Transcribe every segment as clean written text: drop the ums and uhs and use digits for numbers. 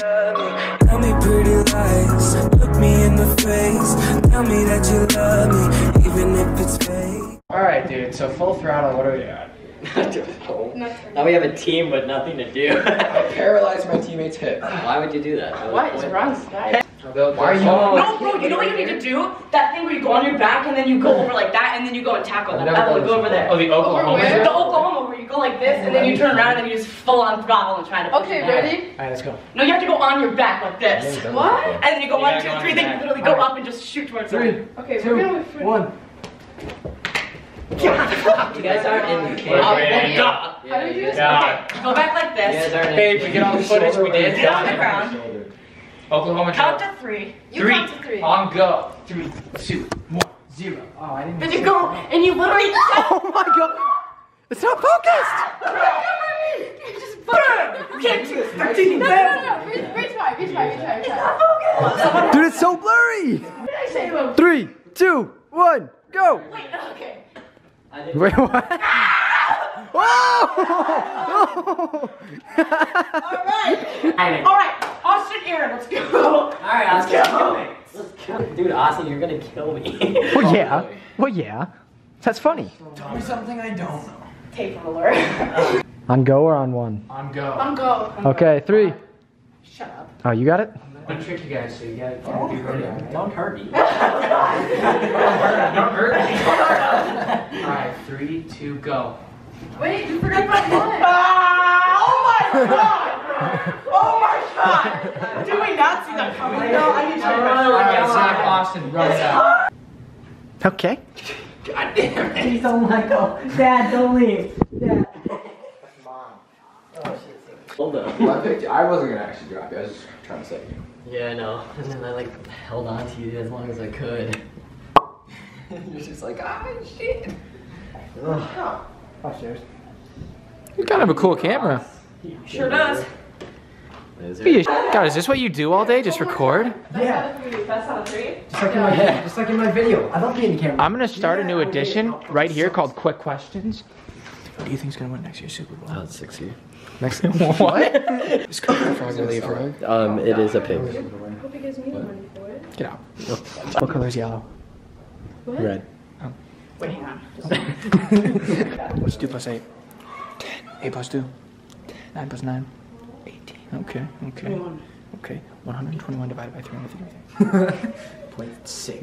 Tell me pretty lies, look me in the face, tell me that you love me, even if it's fake. Alright dude, so full throttle, what are we at? Now we have a team but nothing to do. I paralyzed my teammate's hip. Why would you do that? What is wrong with that? Why are you? No, bro, you know what you need to do? That thing where you go on your back and then you go over like that and then you go and tackle them. That would go over there. Oh, the Oklahoma. The Oklahoma where you go like this and then you turn around and you just full on throttle and try to. Okay, ready? Alright, let's go. No, you have to go on your back like this. What? And then you go 1, 2, 3. Then you literally go up and just shoot towards them. Okay, 2, 1. Yeah. You guys aren't in the camera. How do we do this? Okay, go back like this. Babe, we get all the footage we did. Get on the ground. Oklahoma. Count to 3. You count to 3. On go. 3, 2, 1, 0. Oh, I didn't. Then you go and you literally. Oh my god! It's not focused. You just burn. Can't do this. No. Retry. It's not focused. Dude, it's so blurry. What did I say about? 3, 2, 1, go. Wait. Okay. Wait, what? Ah! Whoa! Alright! Alright! Austin, Aaron, let's go! Alright, let's go! Dude, Austin, you're gonna kill me. Well, yeah. Well, yeah. That's funny. Tell me something I don't know. Tape roller. On go or on 1? On go. On go. Okay, 3. Shut up. Oh, you got it? I'm gonna trick you guys so you gotta be ready. Don't hurt me. Don't hurt me. Alright, 3, 2, go. Wait, you forgot my leg. Oh my god! Oh my god! Did we not see that coming? No, I need to Zach Austin, run out. Okay. God damn it. Please don't let go. Dad, don't leave. Dad. Mom. Oh shit. Hold up. I wasn't gonna actually drop you, I was just trying to save you. Yeah, I know. And then I like held on to you as long as I could. You're just like, ah, shit. Oh, upstairs. You kind of have a cool camera. Sure does. God, is this what you do all day? Just record? Yeah. Just like in my video. I love being camera. I'm gonna start a new edition right here called Quick Questions. Who do you think's gonna win next year's Super Bowl? Oh, it's 6 years. Next year? What? It's it is a pig. Hope you guys made money for it. Get out. What color is yellow? What? Red. Oh. Wait, hang on. What's 2 plus 8? 10. 8 plus 2? 10. 9 plus 9? 18. Okay. 21. Okay. 121 divided by 353.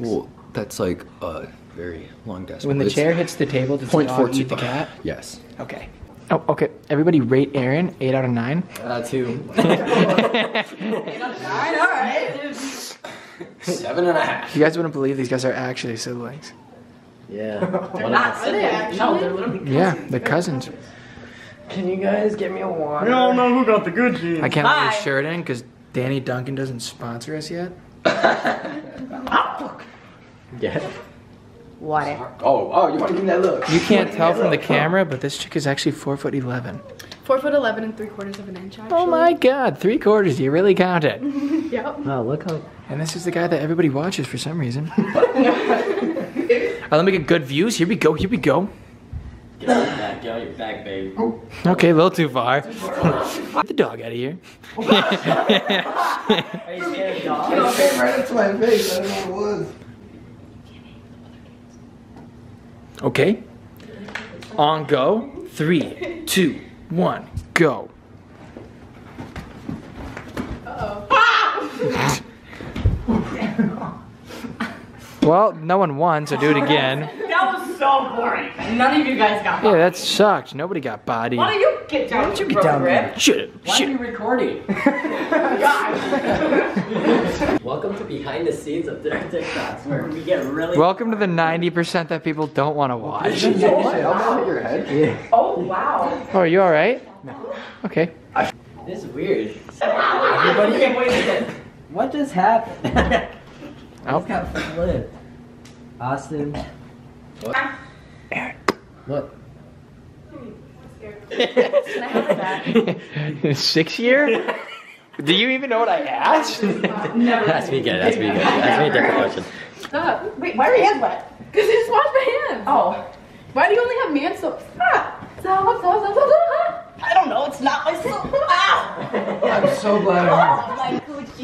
0.6. Well, that's like very long decimal. When the chair hits the table, does the dog eat the cat? Yes. Okay. Oh, okay. Everybody rate Aaron 8 out of 9. 2. 8 out of 9. All right. 7.5. You guys wouldn't believe these guys are actually siblings. Yeah. They're not siblings. No, they're literally cousins. Yeah, they're cousins. Can you guys get me a water? I don't know who got the good jeans. I can't put your shirt in because Danny Duncan doesn't sponsor us yet. Oh, fuck. Yeah. Water. Oh, you want to give me that look? You can't tell from the camera, but this chick is actually 4'11". 4'11" and 3/4 of an inch. Actually. Oh my god, 3/4! You really count it. Yep. Oh, look how. And this is the guy that everybody watches for some reason. Alright, let me get good views. Here we go. Here we go. Get out your back, baby. Oh. Okay, a little too far. Get the dog out of here. Are you scared of dogs? You know, it came right into my face. I don't know what it was. Okay. On go. 3, 2, 1, go. Uh-oh. Ah! Well, no one won, so do it again. That was so boring. None of you guys got bodied. Yeah, that sucked. Nobody got bodied. Why don't you get down? Why don't you get down there? Shit. Why are you recording? God. Welcome to behind the scenes of their TikToks where we get really. Welcome to the 90% that people don't want to watch. Oh wow. Oh, are you all right? No. Okay. This is weird. Everybody, wait a minute. What just happened? I just got flipped. Austin. What? Aaron. What? That. 6 year? Do you even know what I asked? Never. Ask me again. Ask me a different question. Stop. Wait, why are your hands wet? Because I just washed my hands. Oh. Why do you only have man soap? Stop. I don't know. It's not my soap. Ow. I'm so glad I'm here.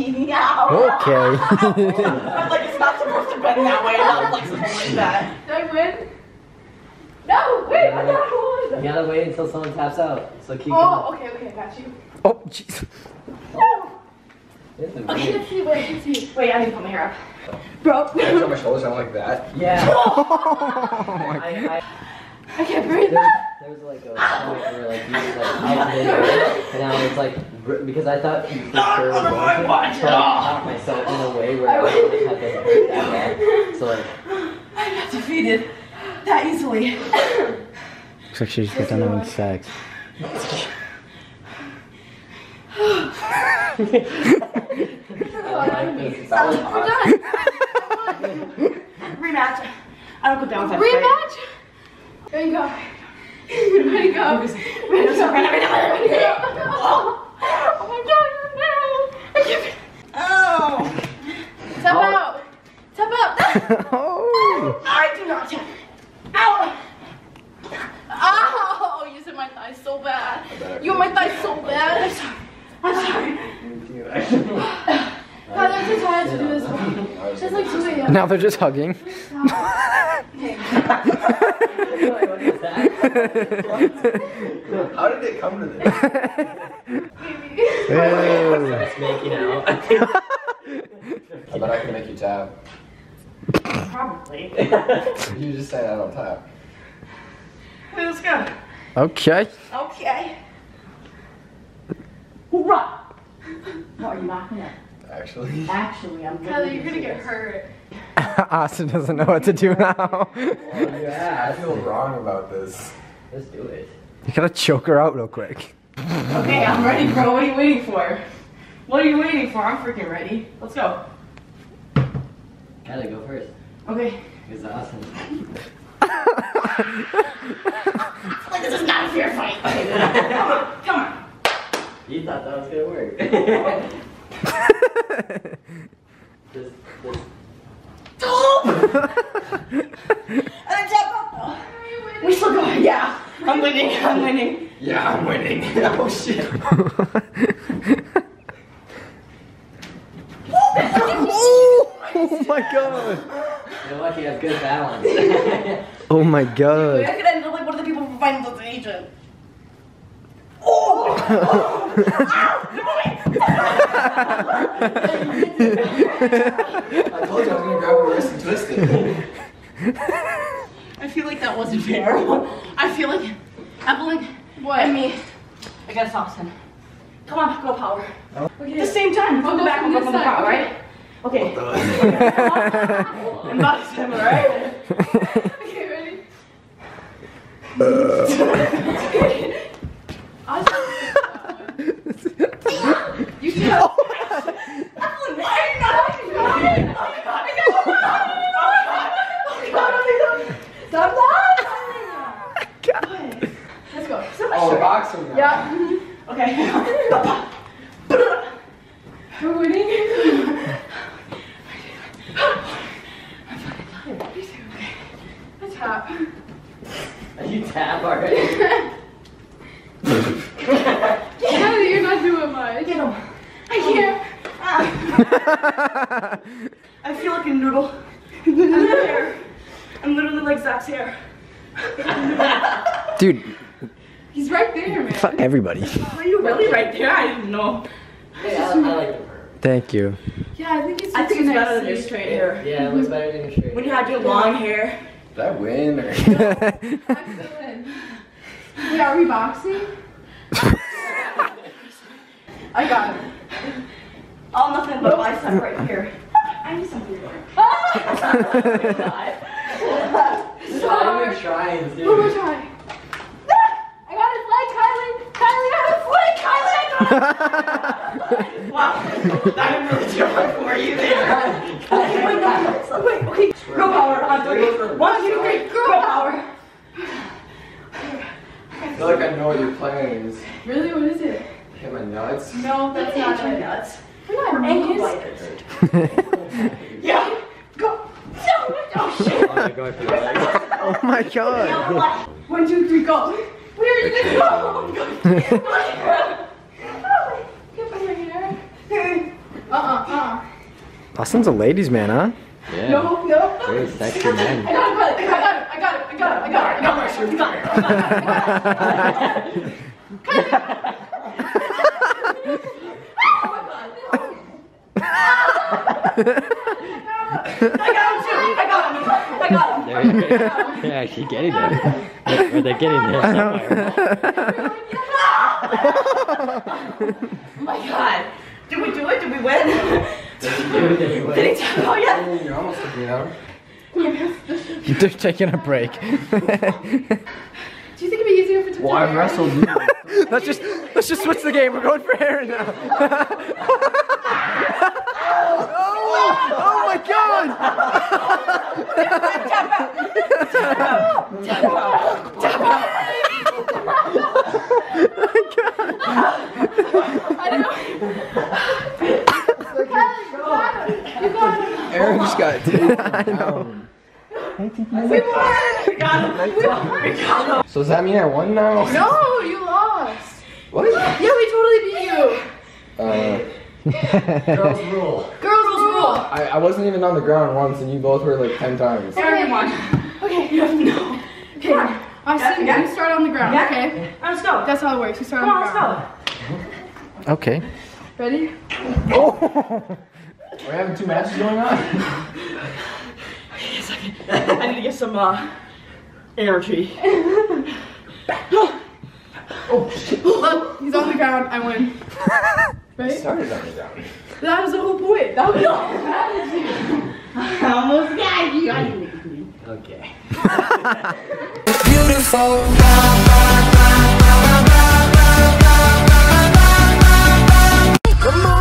bend now. Okay. I'm like, it's not supposed to bend that way. Not like something like that. Did I win? No, wait, I got hold of it. You gotta wait until someone taps out. So keep going. Okay, okay, I got you. Oh, jeez. Oh. Okay, let's see, wait, let's see. Wait, I need to put my hair up. Bro. I put my shoulders down like that. Yeah. I can't breathe. There was like a point where like you was like out in it, and I was like, because I thought you for sure was going to, so I caught myself in a way where I was like, that bad. So like, I'm not defeated that easily. Looks like she just got done having sex. Rematch. I don't go down. Rematch. There you go. Way to go. Way to go. Oh my god, you're down. I can't. Oh. Tap out. Tap out. Oh. I do not tap. Ow. Oh, you hit my thighs so bad. You hit my thighs so bad. I'm sorry. I'm sorry. God, I'm too tired to do this one. Just like 2 a.m. Now they're just hugging. How did they come to this? Let's make it out. I bet I can make you tap. Probably. You just say I don't tap. Hey, let's go. Okay. Okay. Hoorah! What are you laughing at? Actually. Actually, I'm Tyler, you're gonna get hurt. Austin doesn't know what to do now. Yeah, I feel wrong about this. Let's do it. You gotta choke her out real quick. Okay, I'm ready, bro. What are you waiting for? What are you waiting for? I'm freaking ready. Let's go. Gotta go first. Okay. It's awesome. Like, this is not a fair fight. Come on, come on. You thought that was gonna work. Just. We still go. Yeah, I'm winning. I'm winning. Yeah, I'm winning. Oh shit. Oh my god. You're lucky. I have good balance. Oh my god. I could end up like one of the people from Final Destination. Oh! I told you I was gonna grab her wrist and twist it. I feel like that wasn't fair. I feel like what? I mean, I got a Austin. Come on, go power. Oh. Okay. At the same time, we'll go back and go on the power, right? Okay. I'm not similar, right? Okay, ready? You should have. Why are you not doing it? Oh my god, I got you. Oh my god, oh my god. Stop that. God. Let's go. Oh, boxing now. Yeah. Okay. We're winning. I'm fucking tired. You too. Okay. I tap. You tap already? I feel like a noodle. I'm literally like Zach's hair. Dude. He's right there, man. Fuck everybody. Are you really right there? I didn't know. Yeah, I like the fur. Thank you. Yeah, I think it's nice better than your straight hair. Yeah, it looks better than your straight hair. When you had your long hair. Did I win? Or... I'm still in. Wait, are we boxing? I got it. All nothing but bicep right here. I need something to work. Stop even trying, dude. One more try. I got his leg, Kylie. Kylie, I got his leg, Kylie. Wow. I'm really trying for you there. Oh my god. Okay. Girl power on 3. 1, 2, 3. Girl power. I feel like I know what your plan is. Really? What is it? Hit my nuts? No, that's not my nuts. Yeah, go. No, oh shit. Oh my god. 1, 2, 3, go. Where are you gonna go? Get my hair. Uh-uh. Austin's a ladies' man, huh? Yeah. No. Very sexy man. I got him. They're actually getting there. They're getting there somewhere. Oh my god. Did we do it? Did we win? Did he tap out yet? You're almost looking out. They're taking a break. Do you think it'd be easier if it took? Well, I wrestled you. let's just switch the game. We're going for Aaron now. Oh my god! Tap out! Tap out! Tap out! Tap out! I don't know. Aaron just got taken down. I know. We won! We got him! We won! We got him! So does that mean I won now? No, you lost! What? Yeah, we totally beat you! Girls rule. Girls rule! I wasn't even on the ground once and you both were like 10 times. Aaron won. Okay, no. Okay, Austin, you start on the ground, okay? Let's go. That's how it works, you start on the ground. Come on, let's go. Okay. Ready? Oh! We're having two matches going on? I need to get some energy. Oh shit. Look, he's on the ground, I win. Right? He started on the ground. That was the whole point. That was all strategy. I almost got you. I didn't make you. Okay. Beautiful. Come on.